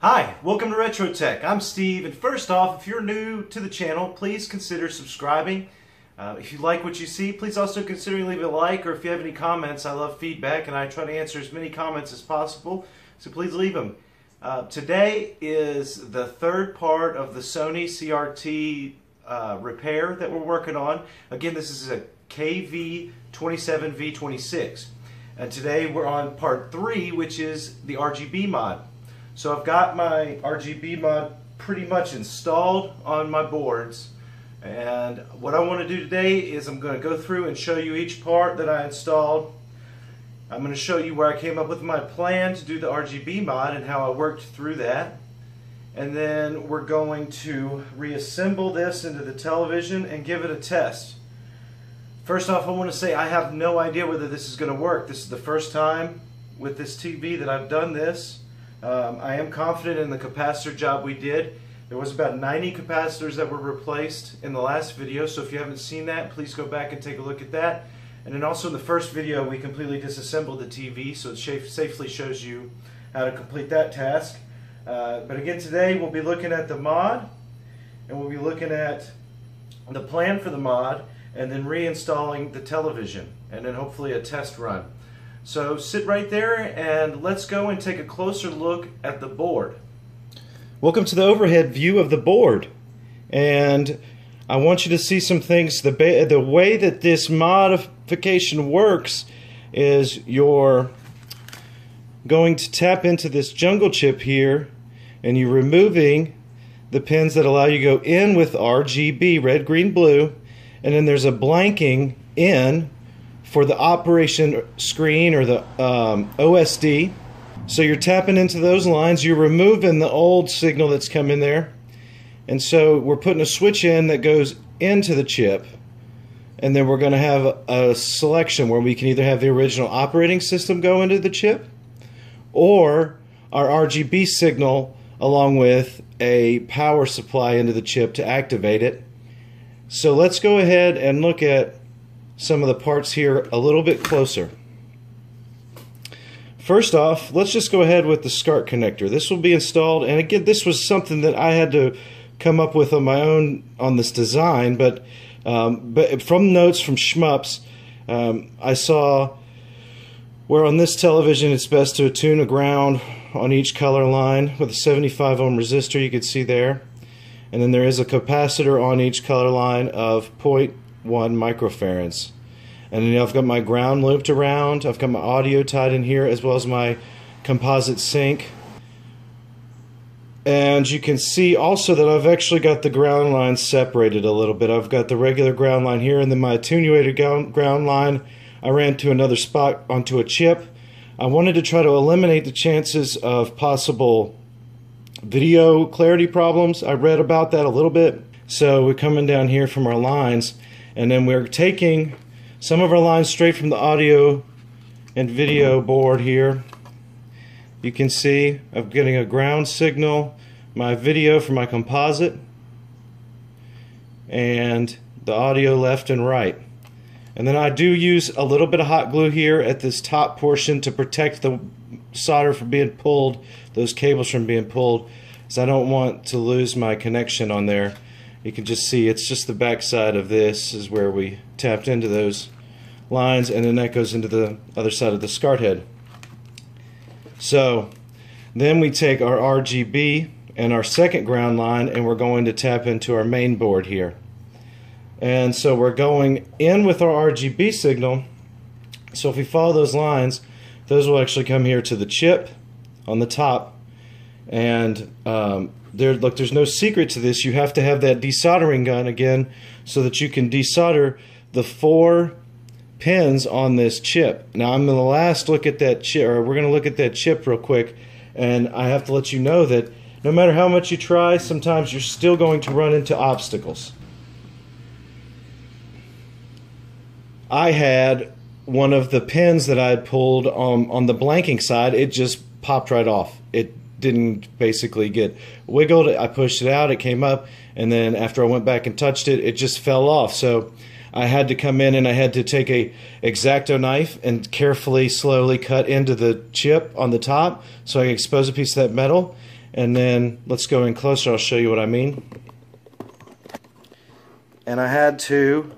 Hi, welcome to Retro Tech. I'm Steve, and first off, if you're new to the channel, please consider subscribing. If you like what you see, please also consider leaving a like, or if you have any comments, I love feedback, and I try to answer as many comments as possible, so please leave them. Today is the third part of the Sony CRT repair that we're working on. Again, this is a KV-27V26, and today we're on part 3, which is the RGB mod. So I've got my RGB mod pretty much installed on my boards, and what I want to do today is I'm going to go through and show you each part that I installed. I'm going to show you where I came up with my plan to do the RGB mod and how I worked through that, and then we're going to reassemble this into the television and give it a test. First off, I want to say I have no idea whether this is going to work. This is the first time with this TV that I've done this. I am confident in the capacitor job we did. There was about 90 capacitors that were replaced in the last video, so if you haven't seen that, please go back and take a look at that. And then also in the first video, we completely disassembled the TV, so it safely shows you how to complete that task. But again, today we'll be looking at the mod, and we'll be looking at the plan for the mod, and then reinstalling the television, and then hopefully a test run. So sit right there and let's go and take a closer look at the board. Welcome to the overhead view of the board. And I want you to see some things. The way that this modification works is you're going to tap into this jungle chip here, and you're removing the pins that allow you to go in with RGB, red, green, blue, and then there's a blanking in for the operation screen or the OSD. So you're tapping into those lines, you're removing the old signal that's come in there, and so we're putting a switch in that goes into the chip, and then we're going to have a selection where we can either have the original operating system go into the chip or our RGB signal along with a power supply into the chip to activate it. So let's go ahead and look at some of the parts here a little bit closer. First off, let's just go ahead with the SCART connector. This will be installed, and again, this was something that I had to come up with on my own on this design, but from notes from Schmups, I saw where on this television it's best to attune a ground on each color line with a 75 ohm resistor, you can see there, and then there is a capacitor on each color line of 0.1 microfarads. And then I've got my ground looped around, I've got my audio tied in here as well as my composite sync, and you can see also that I've actually got the ground line separated a little bit. I've got the regular ground line here, and then my attenuated ground line I ran to another spot onto a chip. I wanted to try to eliminate the chances of possible video clarity problems. I read about that a little bit. So we're coming down here from our lines, and then we're taking some of our lines straight from the audio and video board here. You can see I'm getting a ground signal, my video for my composite, and the audio left and right. And then I do use a little bit of hot glue here at this top portion to protect the solder from being pulled, those cables from being pulled, because I don't want to lose my connection on there. You can just see it's just the back side of this is where we tapped into those lines, and then that goes into the other side of the SCART head. So then we take our RGB and our second ground line, and we're going to tap into our main board here. And so we're going in with our RGB signal, so if we follow those lines, those will actually come here to the chip on the top, and look, there's no secret to this. You have to have that desoldering gun again so that you can desolder the 4 pins on this chip. Now I'm gonna look at that chip, or we're gonna look at that chip real quick, and I have to let you know that no matter how much you try, sometimes you're still going to run into obstacles. I had one of the pins that I had pulled on the blanking side, it just popped right off. It didn't basically get wiggled. I pushed it out, it came up, and then after I went back and touched it, it just fell off. So I had to come in and I had to take a X-Acto knife and carefully, slowly cut into the chip on the top so I could expose a piece of that metal. And then let's go in closer, I'll show you what I mean. And I had to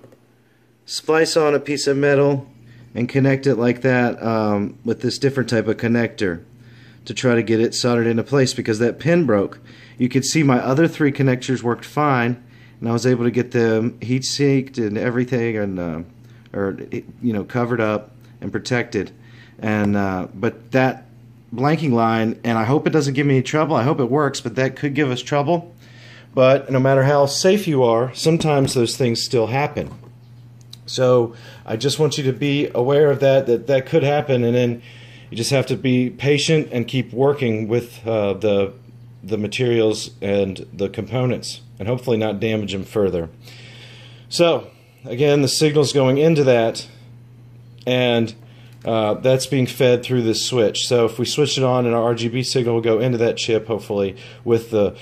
splice on a piece of metal and connect it like that with this different type of connector to try to get it soldered into place, because that pin broke. You could see my other three connectors worked fine, and I was able to get them heat seeked and everything, and covered up and protected. And but that blanking line, and I hope it doesn't give me any trouble, I hope it works, but that could give us trouble. But no matter how safe you are, sometimes those things still happen. So I just want you to be aware of that could happen, and then you just have to be patient and keep working with the materials and the components, and hopefully not damage them further. So again, the signal's going into that, and that's being fed through this switch. So if we switch it on, and our RGB signal will go into that chip, hopefully, with the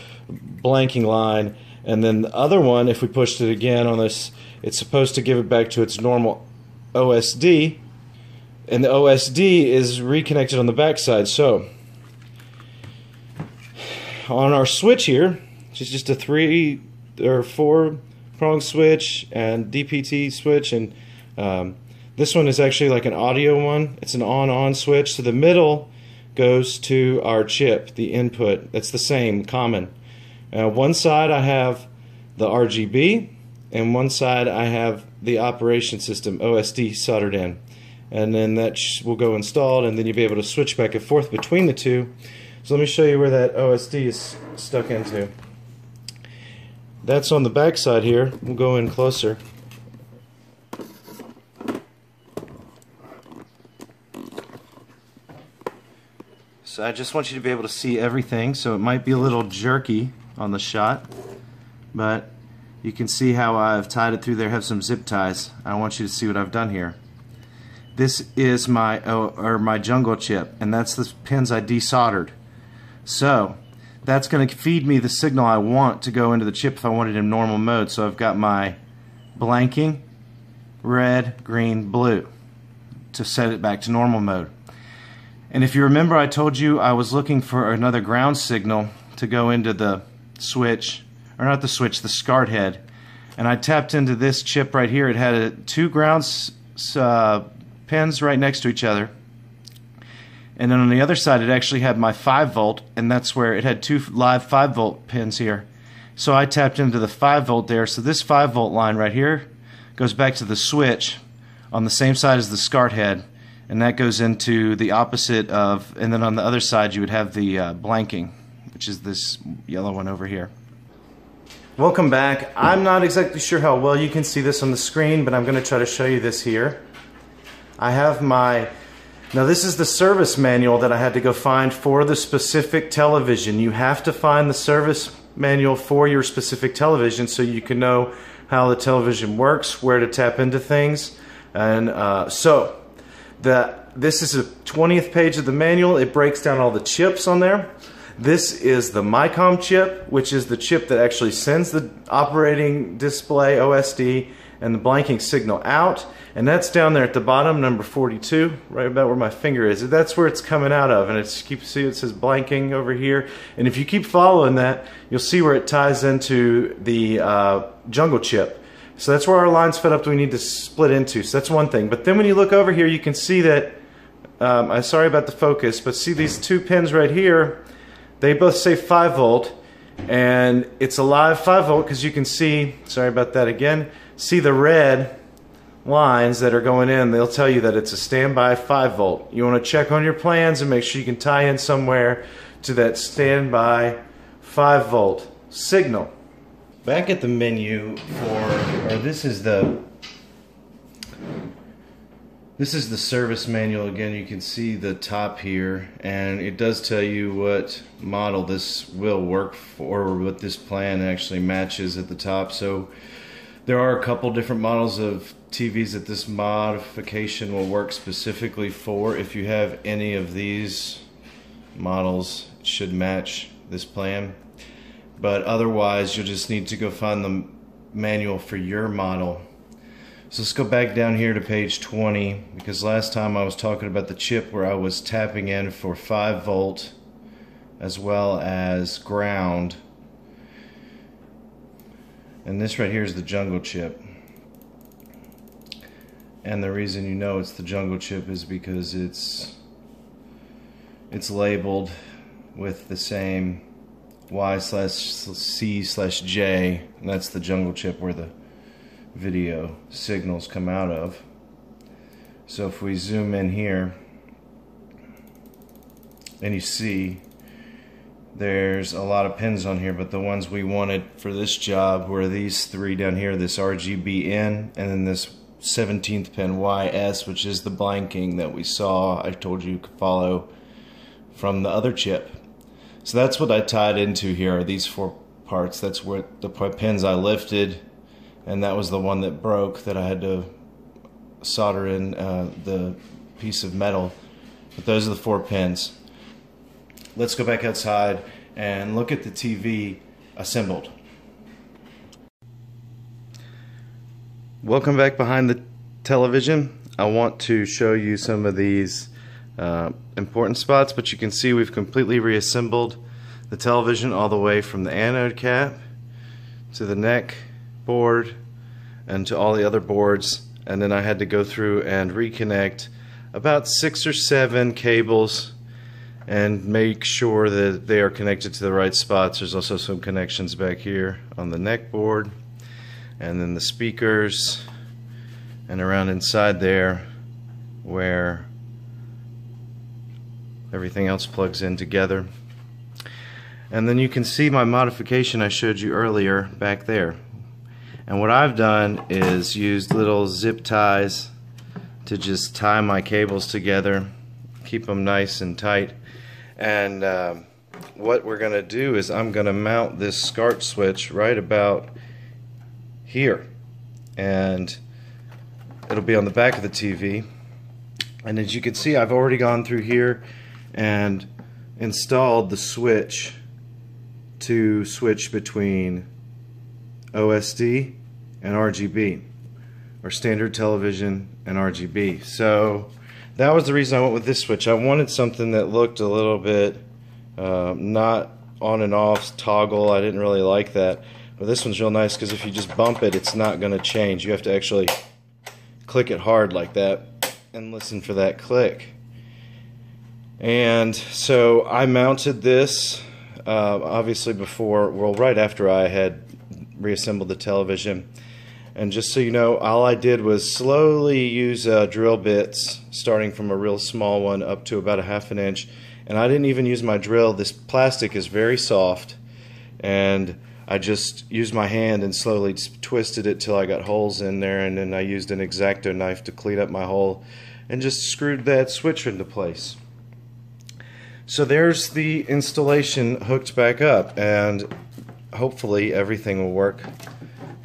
blanking line. And then the other one, if we pushed it again on this, it's supposed to give it back to its normal OSD, and the OSD is reconnected on the backside. So on our switch here, which is just a 3 or 4 prong switch and DPT switch, and this one is actually like an audio one. It's an on-on switch. So the middle goes to our chip, the input. That's the same, common. One side I have the RGB, and one side I have the operation system, OSD, soldered in. And then that will go installed, and then you'll be able to switch back and forth between the two. So let me show you where that OSD is stuck into. That's on the back side here. We'll go in closer. So I just want you to be able to see everything, so it might be a little jerky on the shot, but you can see how I've tied it through there. I have some zip ties. I want you to see what I've done here. This is my jungle chip, and that's the pins I desoldered. So that's going to feed me the signal I want to go into the chip if I want it in normal mode. So I've got my blanking, red, green, blue to set it back to normal mode. And if you remember, I told you I was looking for another ground signal to go into the switch, or not the switch, the SCART head. And I tapped into this chip right here. It had two ground pins right next to each other. And then on the other side, it actually had my 5V, and that's where it had two live 5V pins here. So I tapped into the 5V there. So this 5V line right here goes back to the switch on the same side as the SCART head. And that goes into the opposite of, and then on the other side you would have the blanking, which is this yellow one over here. Welcome back. I'm not exactly sure how well you can see this on the screen, but I'm going to try to show you this here. I have my, now this is the service manual that I had to go find for the specific television. You have to find the service manual for your specific television so you can know how the television works, where to tap into things, and this is the 20th page of the manual. It breaks down all the chips on there. This is the MICOM chip, which is the chip that actually sends the operating display, OSD, and the blanking signal out. And that's down there at the bottom, number 42, right about where my finger is. That's where it's coming out of. And it's, keep see it says blanking over here. And if you keep following that, you'll see where it ties into the jungle chip. So that's where our line's fed up that we need to split into. So that's one thing. But then when you look over here, you can see that, I'm sorry about the focus, but see these two pins right here, they both say 5V, and it's a live 5V because you can see, sorry about that again, see the red lines that are going in. They'll tell you that it's a standby 5V. You want to check on your plans and make sure you can tie in somewhere to that standby 5V signal. Back at the menu for, or this is the service manual again. You can see the top here, and it does tell you what model this will work for, or what this plan actually matches at the top. So there are a couple different models of TVs that this modification will work specifically for. If you have any of these models, it should match this plan. But otherwise, you'll just need to go find the manual for your model. So let's go back down here to page 20, because last time I was talking about the chip where I was tapping in for 5V as well as ground. And this right here is the jungle chip. And the reason you know it's the jungle chip is because it's labeled with the same Y/C/J, and that's the jungle chip where the video signals come out of. So if we zoom in here, and you see there's a lot of pins on here, but the ones we wanted for this job were these three down here, this RGBN, and then this 17th pin YS, which is the blanking that we saw I told you could follow from the other chip. So that's what I tied into here, are these four parts. That's where the pins I lifted, and that was the one that broke that I had to solder in the piece of metal. But those are the four pins. Let's go back outside and look at the TV assembled. Welcome back behind the television. I want to show you some of these important spots, but you can see we've completely reassembled the television all the way from the anode cap to the neck board and to all the other boards. And then I had to go through and reconnect about 6 or 7 cables and make sure that they are connected to the right spots. There's also some connections back here on the neck board, and then the speakers, and around inside there where everything else plugs in together. And then you can see my modification I showed you earlier back there. And what I've done is used little zip ties to just tie my cables together, keep them nice and tight. And what we're going to do is I'm going to mount this SCART switch right about here, and it'll be on the back of the TV. And as you can see, I've already gone through here and installed the switch to switch between OSD and RGB, or standard television and RGB. So that was the reason I went with this switch. I wanted something that looked a little bit not on and off toggle. I didn't really like that. But this one's real nice because if you just bump it, it's not going to change. You have to actually click it hard like that and listen for that click. And so I mounted this obviously before, well, right after I had reassembled the television. And just so you know, all I did was slowly use drill bits, starting from a real small one up to about 1/2 inch. And I didn't even use my drill. This plastic is very soft, and I just used my hand and slowly twisted it till I got holes in there, and then I used an X-Acto knife to clean up my hole and just screwed that switch into place. So there's the installation hooked back up, and hopefully everything will work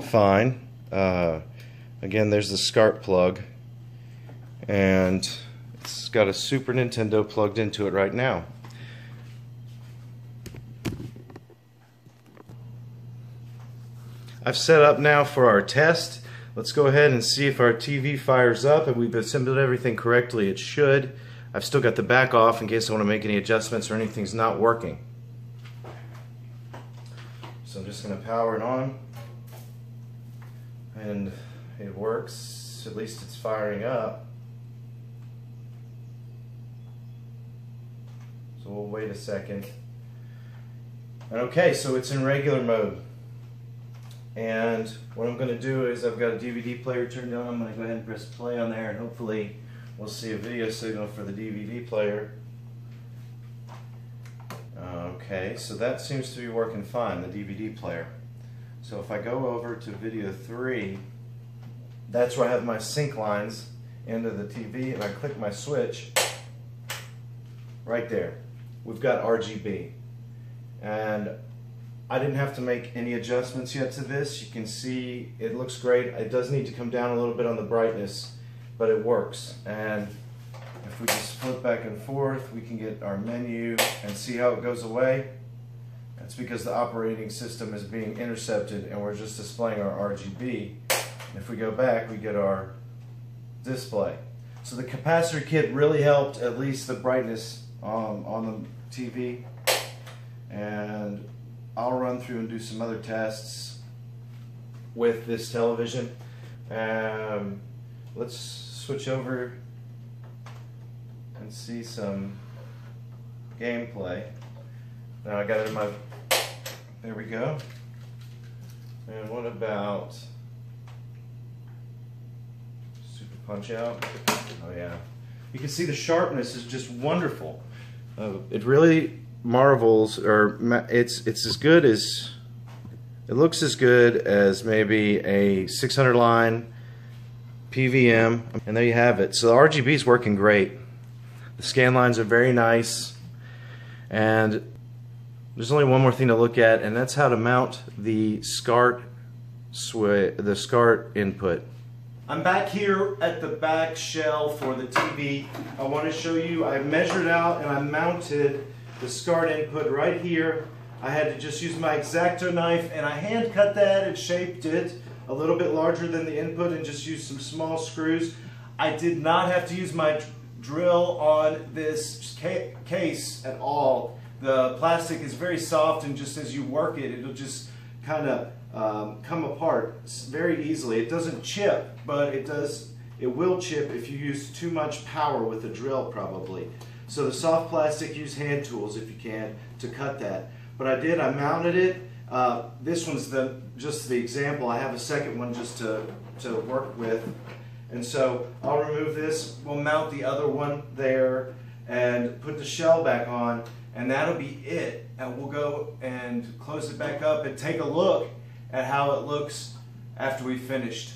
fine. Again, there's the SCART plug, and it's got a Super Nintendo plugged into it right now. I've set up now for our test. Let's go ahead and see if our TV fires up, and we've assembled everything correctly. It should. I've still got the back off in case I want to make any adjustments or anything's not working. So I'm just going to power it on. And it works, at least it's firing up. So we'll wait a second. And okay, so it's in regular mode. And what I'm going to do is I've got a DVD player turned on. I'm going to go ahead and press play on there, and hopefully we'll see a video signal for the DVD player. Okay, so that seems to be working fine, the DVD player. So if I go over to video 3, that's where I have my sync lines into the TV, and I click my switch right there. We've got RGB. And I didn't have to make any adjustments yet to this. You can see it looks great. It does need to come down a little bit on the brightness, but it works. And if we just flip back and forth, we can get our menu and see how it goes away. That's because the operating system is being intercepted and we're just displaying our RGB. If we go back, we get our display. So the capacitor kit really helped, at least the brightness on the TV. and I'll run through and do some other tests with this television. Let's switch over and see some gameplay. Now I got it in my, there we go. And what about Super Punch Out? Oh yeah. You can see the sharpness is just wonderful. It really marvels, or it's as good as, it looks as good as maybe a 600 line PVM. And there you have it. So the RGB is working great. The scan lines are very nice. And there's only one more thing to look at, and that's how to mount the SCART input. I'm back here at the back shell for the TV. I want to show you, I measured out and I mounted the SCART input right here. I had to just use my X-Acto knife and I hand cut that and shaped it a little bit larger than the input and just used some small screws. I did not have to use my drill on this case at all. The plastic is very soft, and just as you work it, it'll just kind of come apart very easily. It doesn't chip, but it will chip if you use too much power with a drill probably. So the soft plastic, use hand tools if you can to cut that. But I did, I mounted it. This one's just the example. I have a second one just to work with. And so I'll remove this, we'll mount the other one there and put the shell back on. And that'll be it, and we'll go and close it back up and take a look at how it looks after we've finished.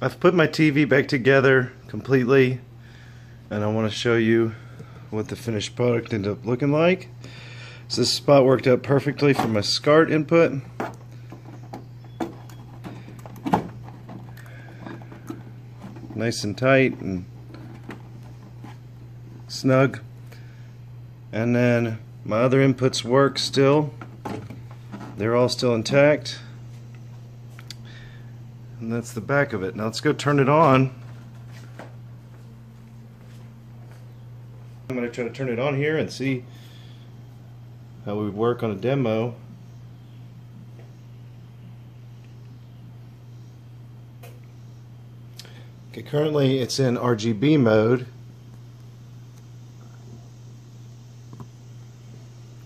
I've put my TV back together completely, and I want to show you what the finished product ended up looking like. So this spot worked out perfectly for my SCART input. Nice and tight and snug, and then my other inputs work still. They're all still intact, and that's the back of it. Now let's go turn it on. I'm going to try to turn it on here and see how we work on a demo. Okay, currently it's in RGB mode.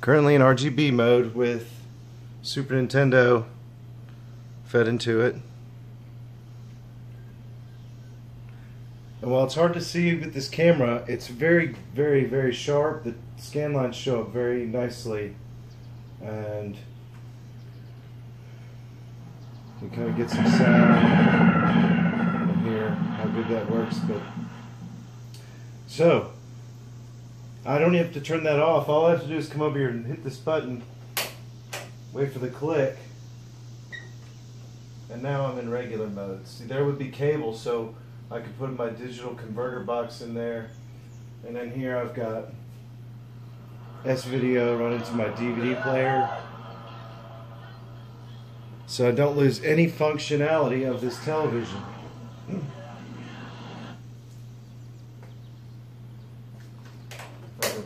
Currently in RGB mode with Super Nintendo fed into it. And while it's hard to see with this camera, it's very, very, very sharp. The scan lines show up very nicely. And we kind of get some sound. How good that works, but so I don't have to turn that off. All I have to do is come over here and hit this button, wait for the click, and now I'm in regular mode. See, there would be cable, so I could put my digital converter box in there, and then here I've got S-Video running to my DVD player, so I don't lose any functionality of this television.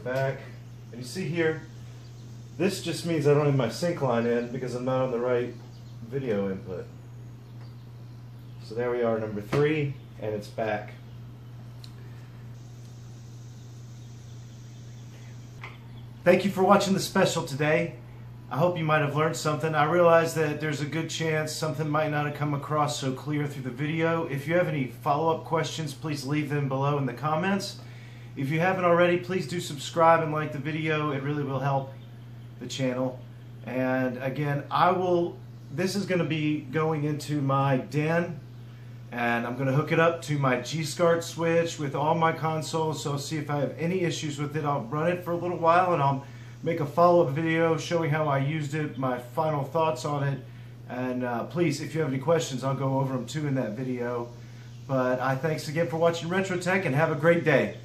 Back, and you see here, this just means I don't have my sync line in because I'm not on the right video input. So there we are, number 3, and it's back. Thank you for watching the special today. I hope you might have learned something. I realize that there's a good chance something might not have come across so clear through the video. If you have any follow-up questions, please leave them below in the comments. If you haven't already, please do subscribe and like the video. It really will help the channel. And again, this is going to be going into my den, and I'm going to hook it up to my G-SCART switch with all my consoles. So see if I have any issues with it. I'll run it for a little while and I'll make a follow-up video showing how I used it, my final thoughts on it. And please, if you have any questions, I'll go over them too in that video. But I thanks again for watching Retro Tech, and have a great day.